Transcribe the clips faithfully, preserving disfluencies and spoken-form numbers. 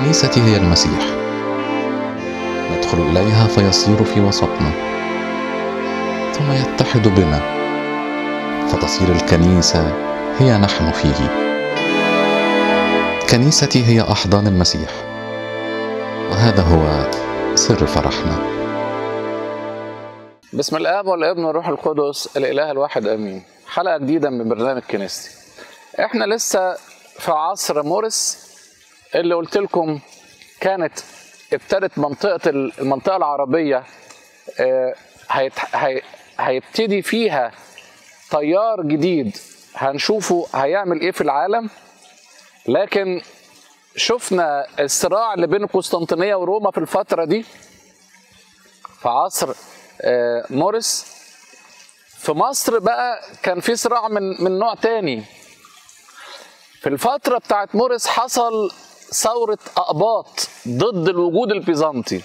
الكنيسة هي المسيح، ندخل إليها فيصير في وسطنا، ثم يتحد بنا، فتصير الكنيسة هي نحن فيه. كنيستي هي أحضان المسيح، وهذا هو سر فرحنا. بسم الآب والابن والروح القدس الإله الواحد آمين. حلقة جديدة من برنامج كنيستي. احنا لسه في عصر موريس اللي قلت لكم كانت ابتدت منطقة المنطقة العربية هيبتدي فيها تيار جديد هنشوفه هيعمل ايه في العالم. لكن شفنا الصراع اللي بين قسطنطينية وروما في الفترة دي في عصر موريس. في مصر بقى كان في صراع من من نوع تاني. في الفترة بتاعت موريس حصل ثورة أقباط ضد الوجود البيزنطي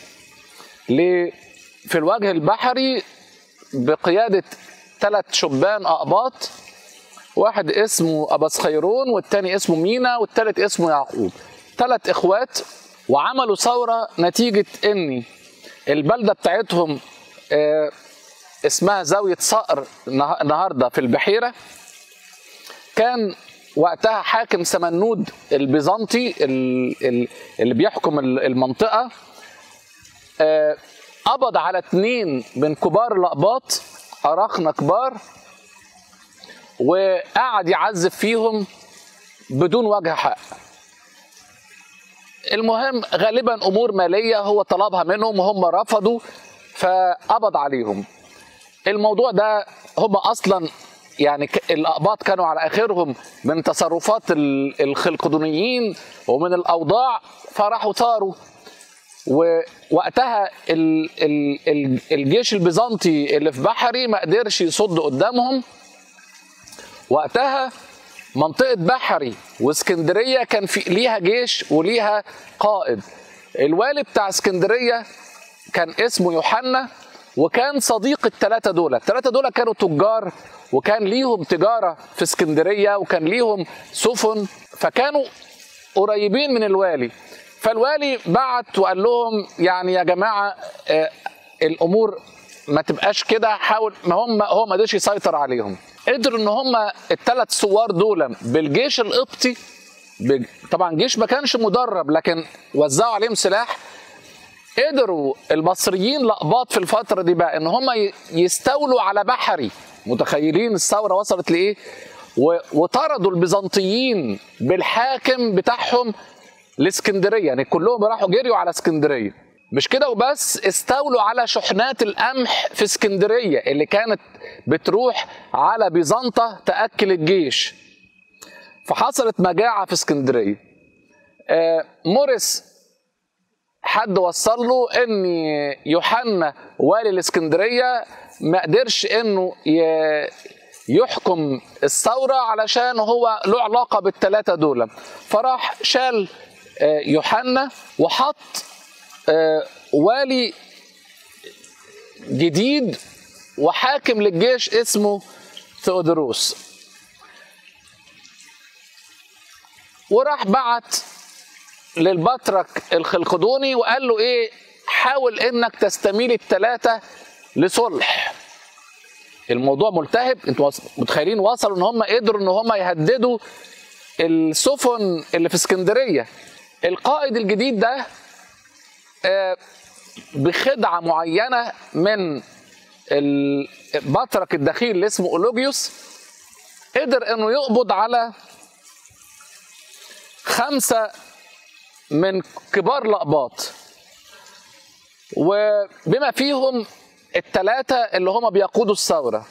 في الوجه البحري بقيادة ثلاث شبان أقباط، واحد اسمه أباصخيرون والتاني اسمه مينا والتالت اسمه يعقوب، ثلاث إخوات، وعملوا ثورة نتيجة إن البلدة بتاعتهم اسمها زاوية صقر النهارده في البحيرة، كان وقتها حاكم سمنود البيزنطي اللي بيحكم المنطقة قبض على اتنين من كبار الأقباط، أراخنة كبار، وقعد يعذب فيهم بدون وجه حق. المهم غالبا أمور مالية هو طلبها منهم وهم رفضوا فقبض عليهم. الموضوع ده هم أصلا يعني الأقباط كانوا على آخرهم من تصرفات الخلقدونيين ومن الأوضاع، فراحوا ثاروا، ووقتها الجيش البيزنطي اللي في بحري ما قدرش يصد قدامهم. وقتها منطقة بحري واسكندرية كان في ليها جيش وليها قائد. الوالي بتاع اسكندرية كان اسمه يوحنا، وكان صديق الثلاثة دول، الثلاثة دول كانوا تجار وكان ليهم تجارة في اسكندرية وكان ليهم سفن، فكانوا قريبين من الوالي. فالوالي بعت وقال لهم يعني يا جماعة آه الأمور ما تبقاش كده، حاول ما هم هو ما قدرش يسيطر عليهم. قدروا إن هم الثلاث ثوار دول بالجيش القبطي، طبعا جيش ما كانش مدرب لكن وزعوا عليهم سلاح، قدروا المصريين الأقباط في الفترة دي بقى إن هم يستولوا على بحري. متخيلين الثورة وصلت لإيه؟ وطردوا البيزنطيين بالحاكم بتاعهم لاسكندرية، يعني كلهم راحوا جريوا على اسكندرية. مش كده وبس، استولوا على شحنات القمح في اسكندرية اللي كانت بتروح على بيزنطة تأكل الجيش، فحصلت مجاعة في اسكندرية. آه موريس حد وصل له ان يوحنا والي الاسكندريه ما قدرش انه يحكم الثوره علشان هو له علاقه بالثلاثه دول، فراح شال يوحنا وحط والي جديد وحاكم للجيش اسمه ثيودوروس، وراح بعت للبطرك الخلقدوني وقال له ايه، حاول انك تستميل الثلاثه لصلح. الموضوع ملتهب، انتوا متخيلين وصلوا ان هم قدروا ان هم يهددوا السفن اللي في اسكندريه. القائد الجديد ده بخدعه معينه من البطرك الدخيل اللي اسمه اولوجيوس قدر انه يقبض على خمسه من كبار الأقباط، وبما فيهم الثلاثة اللي هم بيقودوا الثورة.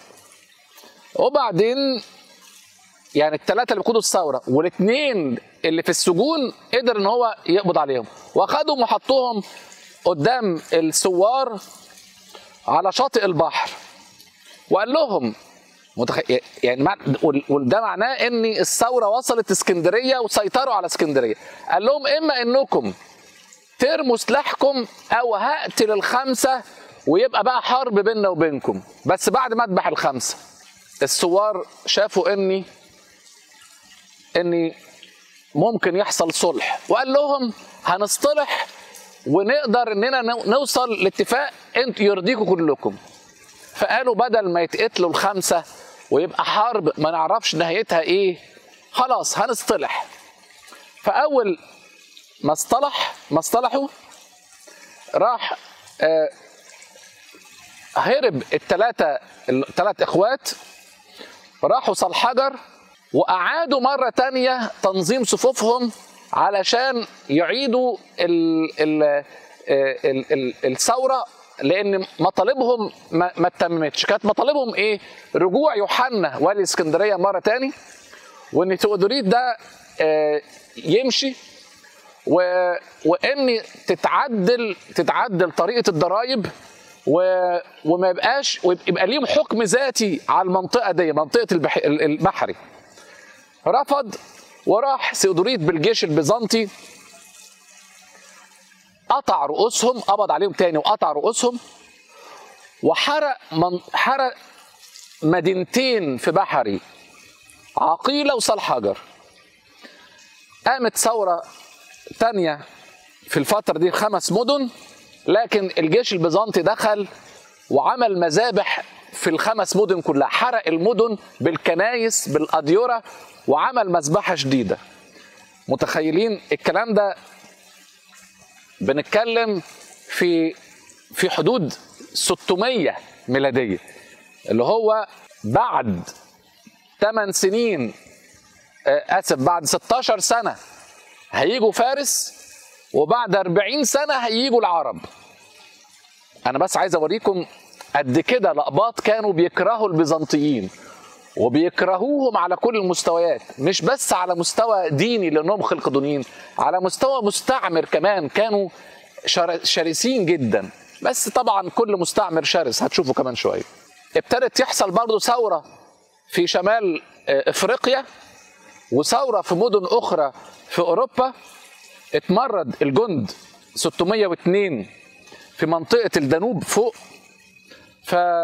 وبعدين يعني الثلاثة اللي بيقودوا الثورة والاثنين اللي في السجون قدر ان هو يقبض عليهم، واخدهم وحطوهم قدام الثوار على شاطئ البحر وقال لهم متخ... يعني وده معناه ان الثوره وصلت اسكندريه وسيطروا على اسكندريه، قال لهم اما انكم ترموا سلاحكم او هقتل الخمسه ويبقى بقى حرب بيننا وبينكم، بس بعد ما اذبح الخمسه. الثوار شافوا اني اني ممكن يحصل صلح، وقال لهم هنصطلح ونقدر اننا نوصل لاتفاق انتوا يرضيكم كلكم. فقالوا بدل ما يتقتلوا الخمسه ويبقى حرب ما نعرفش نهايتها ايه، خلاص هنصطلح. فاول ما اصطلح ما اصطلحوا راح آه هرب الثلاثه الثلاث اخوات، راحوا صالحجر واعادوا مره ثانيه تنظيم صفوفهم علشان يعيدوا ال ال ال ال الثوره، لان مطالبهم ما اتممتش. كانت مطالبهم ايه؟ رجوع يوحنا والي اسكندريه مره ثاني، وان ثيودوريت ده آه يمشي، و... وان تتعدل تتعدل طريقه الضرايب، و... وما يبقاش ويبقى ليهم حكم ذاتي على المنطقه دي، منطقه البح... البحري. رفض، وراح ثيودوريت بالجيش البيزنطي قطع رؤوسهم، قبض عليهم تاني وقطع رؤوسهم، وحرق من... حرق مدينتين في بحري، عقيله وصالحجر. قامت ثوره تانية في الفترة دي، خمس مدن، لكن الجيش البيزنطي دخل وعمل مذابح في الخمس مدن كلها، حرق المدن بالكنايس بالأديرة وعمل مذبحة شديدة. متخيلين الكلام ده؟ بنتكلم في في حدود ستمية ميلادية، اللي هو بعد ثمان سنين، آسف بعد ستاشر سنة هيجوا فارس، وبعد أربعين سنة هيجوا العرب. أنا بس عايز أوريكم قد كده لقباط كانوا بيكرهوا البيزنطيين، وبيكرهوهم على كل المستويات، مش بس على مستوى ديني لأنهم خلقدونيين، على مستوى مستعمر كمان كانوا شرسين جدا. بس طبعا كل مستعمر شرس، هتشوفه كمان شوية. ابتدت يحصل برضه ثورة في شمال إفريقيا، وثورة في مدن أخرى في أوروبا. اتمرد الجند ستمية واتنين في منطقة الدانوب فوق، فراح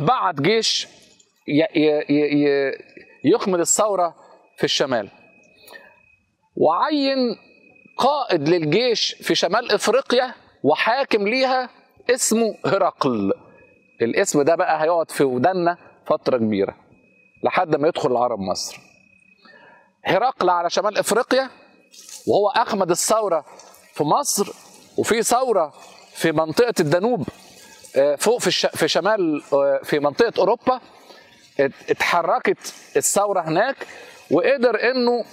بعت جيش يخمد الثورة في الشمال، وعين قائد للجيش في شمال إفريقيا وحاكم ليها اسمه هرقل. الاسم ده بقى هيقعد في ودنا فترة كبيرة لحد ما يدخل العرب مصر. هرقل على شمال افريقيا، وهو اخمد الثوره في مصر، وفي ثوره في منطقه الدانوب فوق في شمال في منطقه اوروبا، اتحركت الثوره هناك، وقدر انه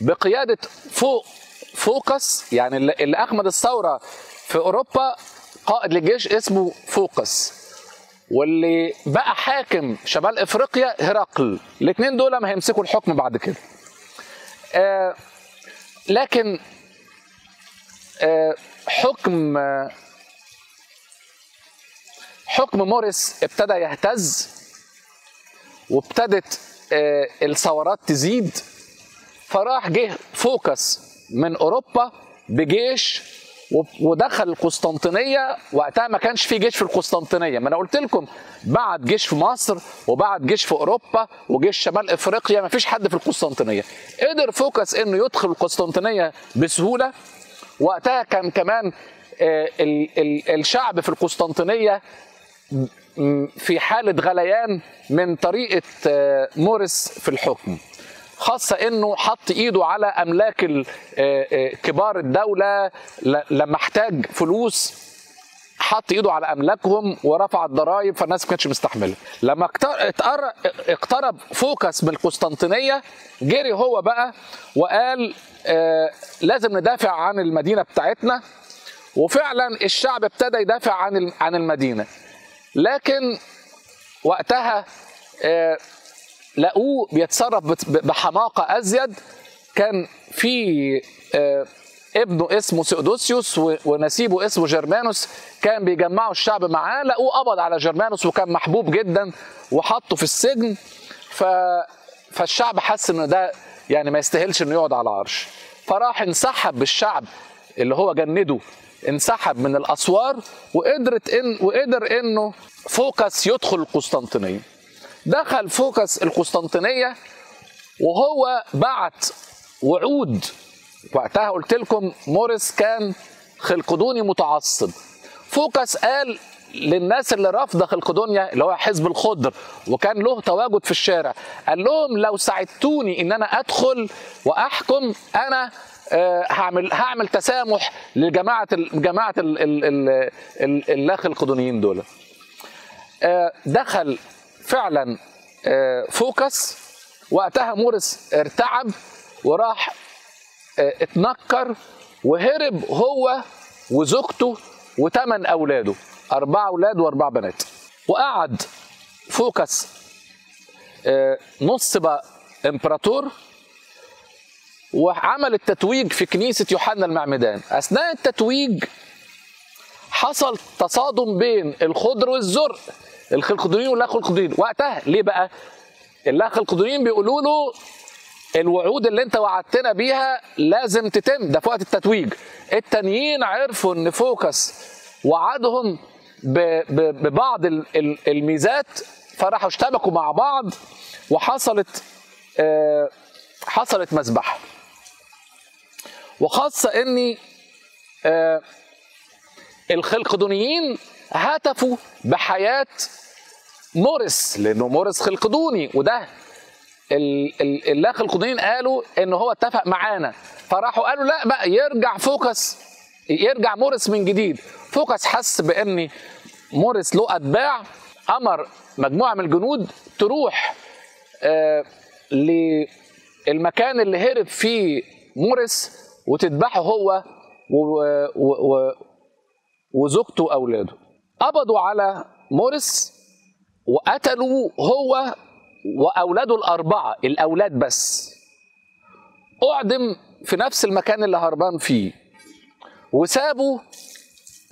بقياده فوق فوكس، يعني اللي اخمد الثوره في اوروبا قائد للجيش اسمه فوكس، واللي بقى حاكم شمال افريقيا هرقل. الاثنين دول ما هيمسكوا الحكم بعد كده. آه لكن آه حكم آه حكم موريس ابتدى يهتز، وابتدت آه الثورات تزيد. فراح جه فوكس من اوروبا بجيش ودخل القسطنطينيه. وقتها ما كانش في جيش في القسطنطينيه، ما انا قلت لكم بعد جيش في مصر وبعد جيش في اوروبا وجيش شمال افريقيا، ما فيش حد في القسطنطينيه. قدر فوكس انه يدخل القسطنطينيه بسهوله. وقتها كان كمان الشعب في القسطنطينيه في حاله غليان من طريقه موريس في الحكم، خاصة انه حط ايده على املاك كبار الدولة، لما احتاج فلوس حط ايده على املاكهم ورفع الضرائب، فالناس ما كانتش مستحمله. لما اقترب فوكس من القسطنطينية جري هو بقى وقال لازم ندافع عن المدينة بتاعتنا، وفعلا الشعب ابتدى يدافع عن عن المدينة. لكن وقتها لقوه بيتصرف بحماقه ازيد. كان في ابنه اسمه ثيودوسيوس ونسيبه اسمه جرمانوس، كان بيجمعوا الشعب معاه. لقوه قبض على جرمانوس وكان محبوب جدا وحطه في السجن، ف... فالشعب حس انه ده يعني ما يستاهلش انه يقعد على العرش، فراح انسحب بالشعب اللي هو جنده، انسحب من الاسوار، وقدرت ان وقدر انه فوكس يدخل القسطنطينيه. دخل فوكس القسطنطينية وهو بعت وعود. وقتها قلت لكم موريس كان خلقدوني متعصب. فوكس قال للناس اللي رافضه خلقدونيا اللي هو حزب الخضر وكان له تواجد في الشارع، قال لهم لو ساعدتوني ان انا ادخل واحكم انا هعمل هعمل تسامح لجماعه جماعه اللا خلقدونيين دول. دخل فعلا فوكس، وقتها موريس ارتعب وراح اتنكر وهرب هو وزوجته وثمان اولاده، اربعه اولاد واربعه بنات. وقعد فوكس نص بقى امبراطور وعمل التتويج في كنيسه يوحنا المعمدان. اثناء التتويج حصل تصادم بين الخضر والزرق، الخلقدونيين واللا خلقدونيين. وقتها ليه بقى؟ اللا خلقدونيين بيقولوا له الوعود اللي انت وعدتنا بيها لازم تتم، ده في وقت التتويج. التانيين عرفوا ان فوكس وعدهم ببعض الميزات فراحوا اشتبكوا مع بعض وحصلت اه حصلت مذبحه. وخاصه ان اه الخلقدونيين هتفوا بحياه موريس لانه موريس خلقدوني، وده اللا خلقدونيين قالوا ان هو اتفق معانا، فراحوا قالوا لا بقى يرجع فوكس، يرجع موريس من جديد. فوكس حس بان موريس له اتباع، امر مجموعه من الجنود تروح آه للمكان اللي هرب فيه موريس وتذبحه هو وزوجته واولاده. قبضوا على موريس وقتلوا هو واولاده الاربعه، الاولاد بس. اعدم في نفس المكان اللي هربان فيه، وسابوا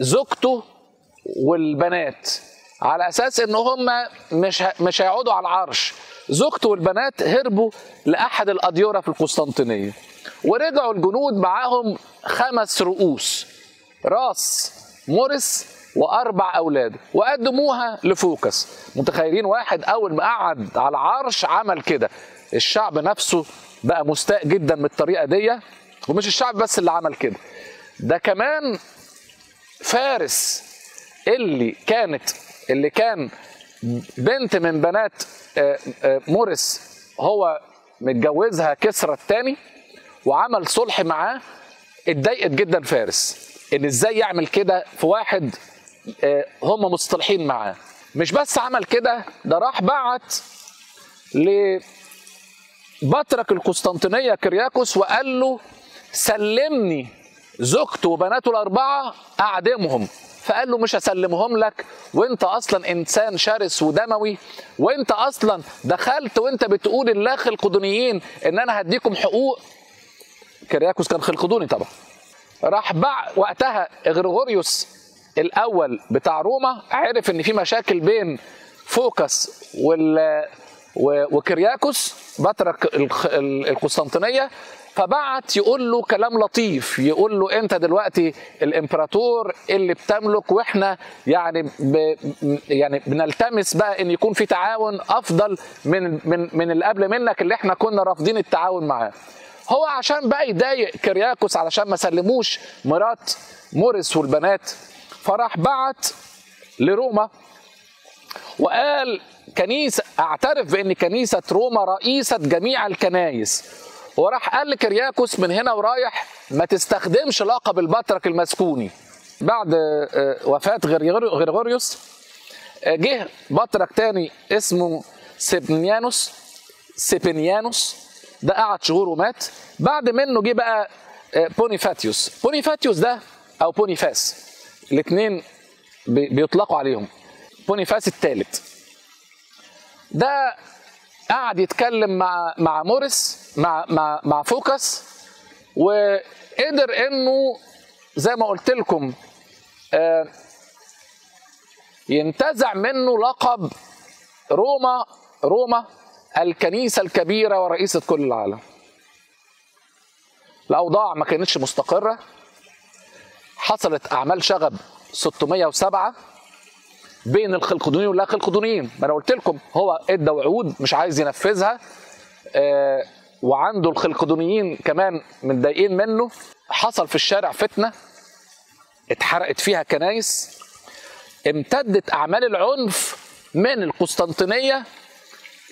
زوجته والبنات على اساس ان هم مش مش هيقعدوا على العرش. زوجته والبنات هربوا لاحد الاديره في القسطنطينيه، ورجعوا الجنود معاهم خمس رؤوس، راس موريس واربع اولاده، وقدموها لفوكس. متخيلين واحد اول ما قعد على العرش عمل كده؟ الشعب نفسه بقى مستاء جدا من الطريقه دي، ومش الشعب بس اللي عمل كده، ده كمان فارس اللي كانت اللي كان بنت من بنات موريس هو متجوزها كسرى الثاني وعمل صلح معاه، اتضايقت جدا فارس ان ازاي يعمل كده في واحد هم مصطلحين معاه. مش بس عمل كده، ده راح بعت لبطرك القسطنطينيه كيرياكوس وقال له سلمني زوجته وبناته الاربعه اعدمهم، فقال له مش هسلمهم لك، وانت اصلا انسان شرس ودموي، وانت اصلا دخلت وانت بتقول اللا خلقدونيين ان انا هديكم حقوق. كيرياكوس كان خلقدوني طبعا. راح باع وقتها غريغوريوس الاول بتاع روما، عرف ان في مشاكل بين فوكس وال وكيرياكوس بطرك القسطنطينيه، فبعت يقول له كلام لطيف، يقول له انت دلوقتي الامبراطور اللي بتملك، واحنا يعني ب... يعني بنلتمس بقى ان يكون في تعاون افضل من من من اللي قبل منك اللي احنا كنا رافضين التعاون معاه. هو عشان بقى يضايق كيرياكوس علشان ما سلموش مرات موريس والبنات، فراح بعت لروما وقال كنيسه اعترف بان كنيسه روما رئيسه جميع الكنايس. وراح قال لكيرياكوس من هنا ورايح ما تستخدمش لقب البطرك المسكوني. بعد وفاه غريغوريوس جه بطرك تاني اسمه سيبنيانوس سيبنيانوس ده قعد شهور ومات. بعد منه جه بقى بونيفاتيوس بونيفاتيوس ده او بونيفاس، الاثنين بيطلقوا عليهم. بونيفاس الثالث ده قعد يتكلم مع مع موريس مع مع مع فوكس، وقدر انه زي ما قلت لكم ينتزع منه لقب روما روما الكنيسه الكبيره ورئيسه كل العالم. الاوضاع ما كانتش مستقره، حصلت اعمال شغب ستمائة وسبعة بين الخلقدونيين واللا خلقدونيين. ما انا قلت لكم هو ادى وعود مش عايز ينفذها، وعنده الخلقدونيين كمان متضايقين منه. حصل في الشارع فتنة اتحرقت فيها كنايس. امتدت أعمال العنف من القسطنطينية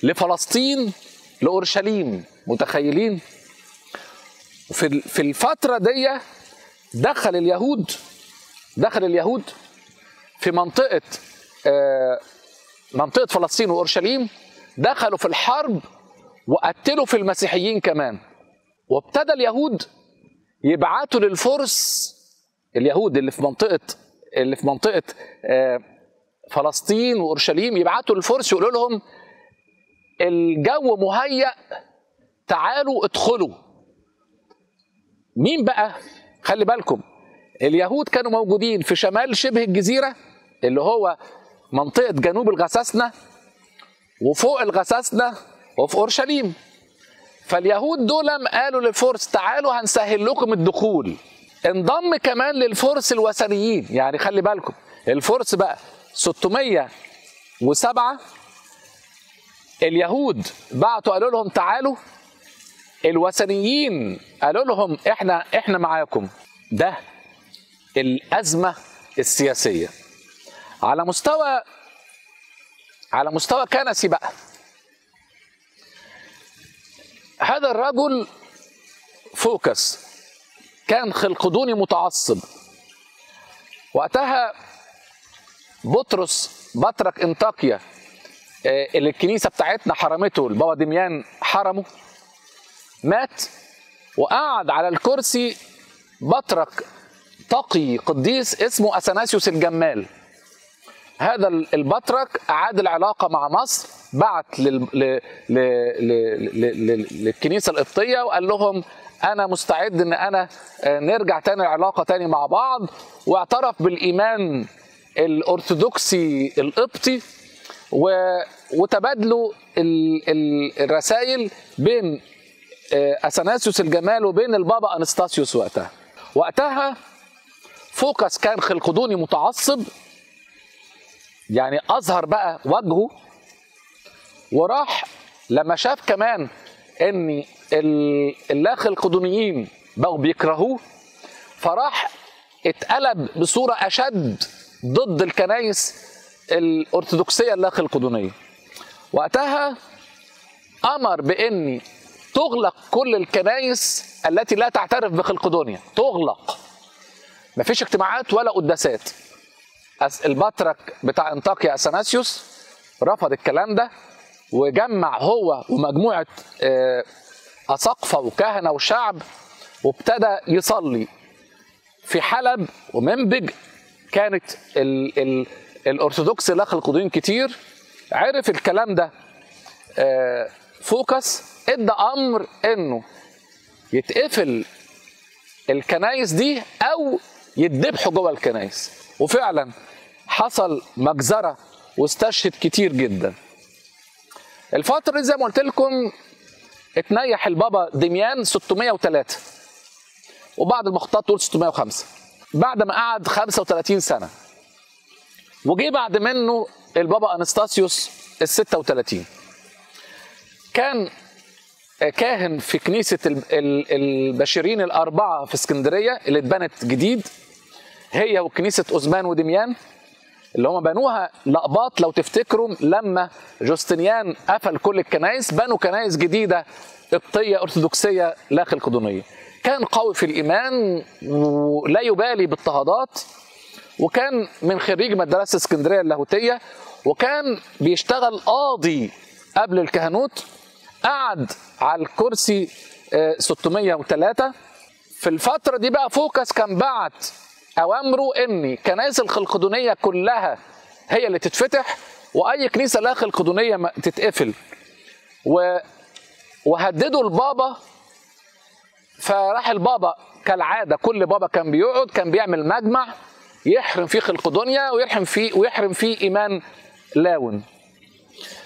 لفلسطين لأورشليم، متخيلين؟ في الفترة دي دخل اليهود دخل اليهود في منطقة منطقة فلسطين وأورشليم، دخلوا في الحرب وقتلوا في المسيحيين كمان. وابتدى اليهود يبعتوا للفرس، اليهود اللي في منطقة اللي في منطقة فلسطين وأورشليم يبعتوا للفرس يقولوا لهم الجو مهيأ، تعالوا ادخلوا. مين بقى؟ خلي بالكم اليهود كانوا موجودين في شمال شبه الجزيرة اللي هو منطقة جنوب الغساسنة وفوق الغساسنة وفي أورشليم. فاليهود دول قالوا للفرس تعالوا هنسهل لكم الدخول. انضم كمان للفرس الوثنيين، يعني خلي بالكم الفرس بقى ستمية وسبعة، اليهود بعتوا قالوا لهم تعالوا، الوثنيين قالوا لهم احنا احنا معاكم. ده الأزمة السياسية. على مستوى على مستوى كنسي بقى، هذا الرجل فوكس كان خلقدوني متعصب. وقتها بطرس بطرك انطاكيا اللي الكنيسة بتاعتنا حرمته، البابا ديميان حرمه، مات. وقعد على الكرسي بطرك تقي قديس اسمه أثناسيوس الجمال. هذا البطرك أعاد العلاقة مع مصر، بعت لل... ل... ل... ل... ل... للكنيسة القبطية وقال لهم أنا مستعد إن أنا نرجع تاني العلاقة تاني مع بعض. واعترف بالإيمان الأرثوذكسي القبطي و... وتبادلوا ال... ال... الرسائل بين أثناسيوس الجمال وبين البابا أنستاسيوس وقتها. وقتها فوكس كان خلقدوني متعصب، يعني أظهر بقى وجهه. وراح لما شاف كمان إن اللاخلقدونيين بقوا بيكرهوه، فراح اتقلب بصورة أشد ضد الكنايس الأرثوذكسية اللاخلقدونية. وقتها أمر بإن تغلق كل الكنايس التي لا تعترف بخلقدونيا، تغلق، مفيش اجتماعات ولا قداسات. البطرك بتاع انطاكيا أثناسيوس رفض الكلام ده، وجمع هو ومجموعة أساقفة وكهنة وشعب، وابتدى يصلي في حلب ومنبج. كانت ال ال الأرثوذكس اللاخلقدونيين كتير. عرف الكلام ده فوكس، ادى أمر إنه يتقفل الكنايس دي أو يتذبحوا جوه الكنايس. وفعلا حصل مجزرة واستشهد كتير جدا. الفترة دي زي ما قلت لكم اتنيح البابا ديميان ستمية وتلاتة، وبعض المخطوطات تقول ستمية وخمسة، بعد ما قعد خمسة وتلاتين سنة. وجي بعد منه البابا أنستاسيوس ال ستة وتلاتين. كان كاهن في كنيسة البشيرين الأربعة في اسكندرية اللي اتبنت جديد، هي وكنيسة أوزمان ودميان اللي هم بنوها لأباط. لو تفتكروا لما جوستنيان قفل كل الكنائس بنوا كنائس جديدة قبطية أرثوذكسية لاخلقدونية. كان قوي في الإيمان ولا يبالي باضطهادات، وكان من خريج مدرسة اسكندرية اللاهوتية، وكان بيشتغل قاضي قبل الكهنوت. قعد على الكرسي ستمية وتلاتة. في الفترة دي بقى فوكس كان بعت أوامره إن كنائس الخلقدونية كلها هي اللي تتفتح، وأي كنيسة لا خلقدونية تتقفل. وهددوا البابا، فراح البابا كالعادة كل بابا كان بيقعد كان بيعمل مجمع يحرم فيه خلقدونيا ويحرم فيه ويحرم فيه إيمان لاون.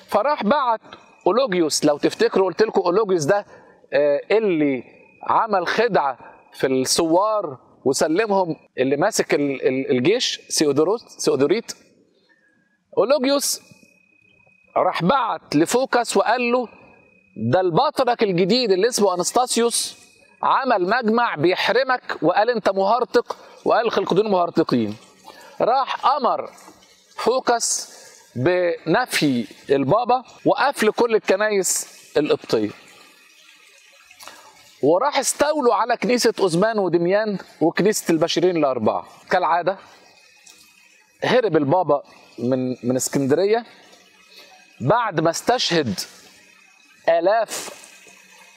فراح بعت اولوجيوس، لو تفتكروا قلت لكم اولوجيوس ده اللي عمل خدعه في الثوار وسلمهم اللي ماسك الجيش ثيودوروس ثيودوريت. اولوجيوس راح بعت لفوكس وقال له ده البطرك الجديد اللي اسمه أنستاسيوس عمل مجمع بيحرمك وقال أنت مهرطق وقال خلقدون مهرطقين. راح أمر فوكس بنفي البابا وقفل كل الكنائس القبطية، وراح استولوا على كنيسة أوزمان ودميان وكنيسة البشيرين الأربعة. كالعادة هرب البابا من من اسكندرية بعد ما استشهد آلاف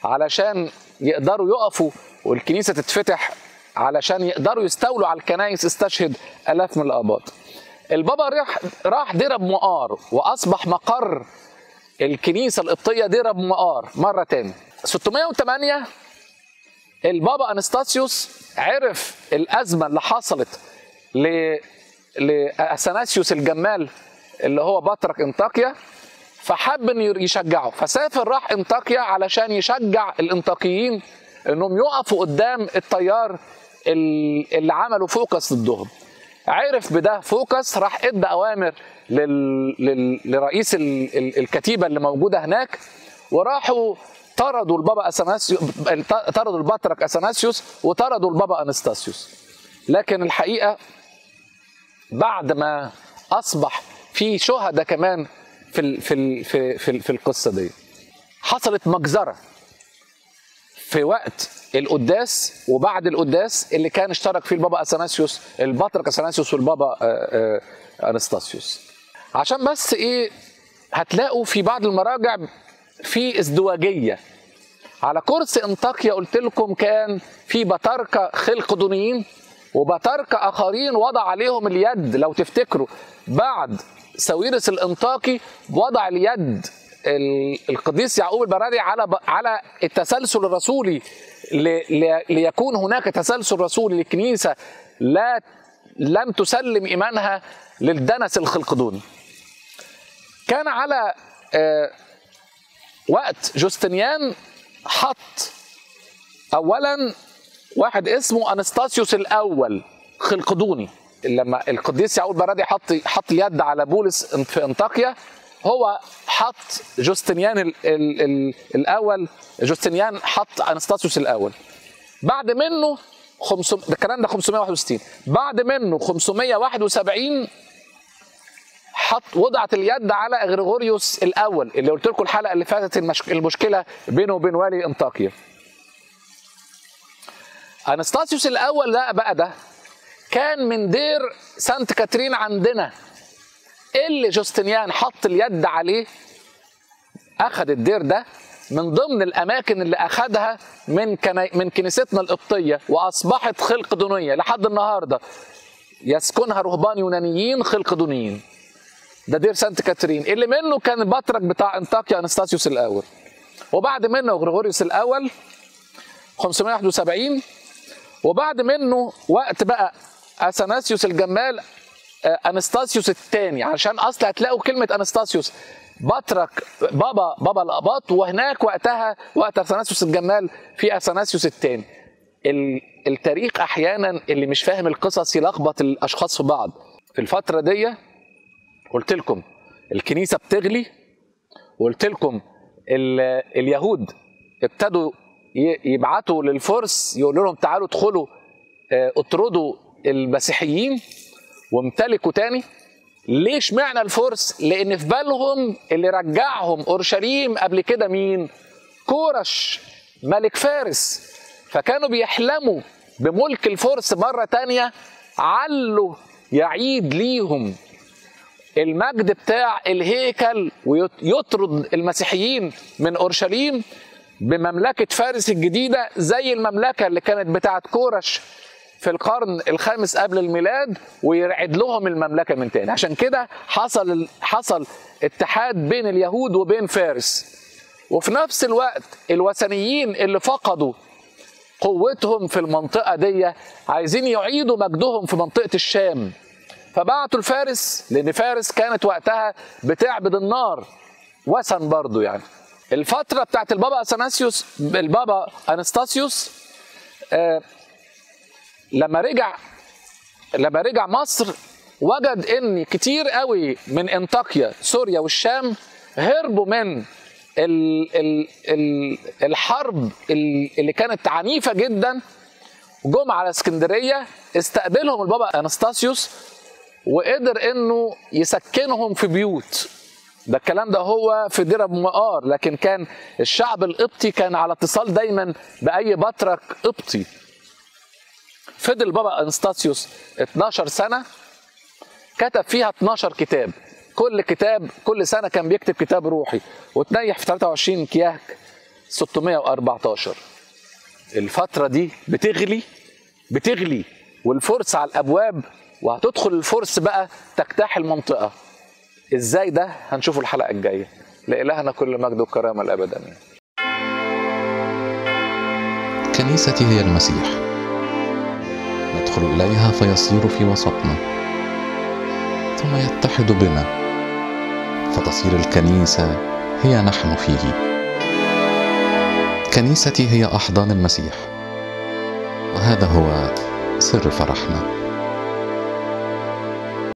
علشان يقدروا يقفوا والكنيسة تتفتح، علشان يقدروا يستولوا على الكنائس استشهد آلاف من الآباط. البابا راح راح درب مقار وأصبح مقر الكنيسة القبطية درب مقار مرة تاني. ستمائة وثمانية البابا أنستاسيوس عرف الأزمة اللي حصلت ل لأثناسيوس الجمال اللي هو بطرك انطاكيا، فحب انه يشجعه، فسافر راح انطاكيا علشان يشجع الانطاكيين انهم يقفوا قدام التيار اللي عملوا فوكس ضدهم. عرف بده فوكس، راح ادى اوامر لل... لل... لرئيس ال... الكتيبه اللي موجوده هناك، وراحوا طردوا البابا أثناسيوس، طردوا البطرك أثناسيوس وطردوا البابا أنستاسيوس. لكن الحقيقه بعد ما اصبح في شهداء كمان في في في في, في القصه دي، حصلت مجزره في وقت القداس وبعد القداس اللي كان اشترك فيه البابا أثناسيوس البطرك أثناسيوس والبابا أنستاسيوس. عشان بس ايه، هتلاقوا في بعض المراجع في ازدواجيه. على كرس انطاكيا قلت لكم كان في بطاركه خلقدونيين وبطاركه اخرين وضع عليهم اليد، لو تفتكروا بعد ساويرس الانطاكي وضع اليد القديس يعقوب البراري على على التسلسل الرسولي ليكون هناك تسلسل رسولي للكنيسه لا لم تسلم ايمانها للدنس الخلقدوني. كان على وقت جوستنيان حط اولا واحد اسمه أناستاسيوس الاول خلقدوني، لما القديس يعقوب البراري حط حط يد على بولس في انطاكيا هو حط جوستنيان ال ال ال الاول، جوستنيان حط أناستاسيوس الاول. بعد منه خمسمائة، ده الكلام ده خمسمائة وواحد وستين، بعد منه خمسمائة وواحد وسبعين حط وضعت اليد على غريغوريوس الاول اللي قلت لكم الحلقه اللي فاتت المشكله بينه وبين والي انطاكيا. أناستاسيوس الاول ده بقى ده كان من دير سانت كاترين عندنا، اللي جوستنيان حط اليد عليه اخذ الدير ده من ضمن الاماكن اللي اخذها من من كنيستنا القبطيه واصبحت خلقدونيه لحد النهارده يسكنها رهبان يونانيين خلقدونيين. ده دير سانت كاترين اللي منه كان البطرك بتاع انطاكيا أناستاسيوس الاول، وبعد منه غريغوريوس الاول خمسمائة وواحد وسبعين، وبعد منه وقت بقى أثناسيوس الجمال أنستاسيوس الثاني، عشان أصل هتلاقوا كلمة أنستاسيوس بطرك بابا بابا الأباط، وهناك وقتها وقت أثناسيوس الجمال في أثناسيوس الثاني. التاريخ أحيانا اللي مش فاهم القصص يلخبط الأشخاص في بعض. في الفترة دي قلت لكم الكنيسة بتغلي، وقلت لكم اليهود ابتدوا يبعتوا للفرس يقولوا لهم تعالوا ادخلوا اطردوا المسيحيين وامتلكوا تاني. ليش معنى الفرس؟ لان في بالهم اللي رجعهم اورشليم قبل كده مين؟ كورش ملك فارس، فكانوا بيحلموا بملك الفرس مره تانيه، علوا يعيد ليهم المجد بتاع الهيكل ويطرد المسيحيين من اورشليم بمملكة فارس الجديدة زي المملكة اللي كانت بتاعت كورش في القرن الخامس قبل الميلاد، ويرعد لهم المملكة من تاني. عشان كده حصل حصل اتحاد بين اليهود وبين فارس. وفي نفس الوقت الوثنيين اللي فقدوا قوتهم في المنطقة دي عايزين يعيدوا مجدهم في منطقة الشام، فبعتوا لفارس، لأن فارس كانت وقتها بتعبد النار، وثن برضو يعني. الفترة بتاعت البابا أثناسيوس البابا أنستاسيوس آه لما رجع لما رجع مصر وجد ان كتير قوي من انطاكيا سوريا والشام هربوا من الحرب اللي كانت عنيفة جدا جم على اسكندرية، استقبلهم البابا أناستاسيوس وقدر انه يسكنهم في بيوت. ده الكلام ده هو في درب مقار، لكن كان الشعب القبطي كان على اتصال دايما بأي بطرك قبطي. فضل بابا أناستاسيوس اتناشر سنة كتب فيها اتناشر كتاب، كل كتاب كل سنة كان بيكتب كتاب روحي، وتنيح في تلاتة وعشرين كياك ستمية واربعتاشر. الفترة دي بتغلي بتغلي والفرس على الأبواب، وهتدخل الفرس بقى تجتاح المنطقة. إزاي ده هنشوفه الحلقة الجاية. لإلهنا كل مجد وكرامة الأبد أمين. كنيستي هي المسيح، ندخل إليها فيصير في وسطنا، ثم يتحد بنا فتصير الكنيسة هي نحن فيه. كنيستي هي أحضان المسيح، وهذا هو سر فرحنا.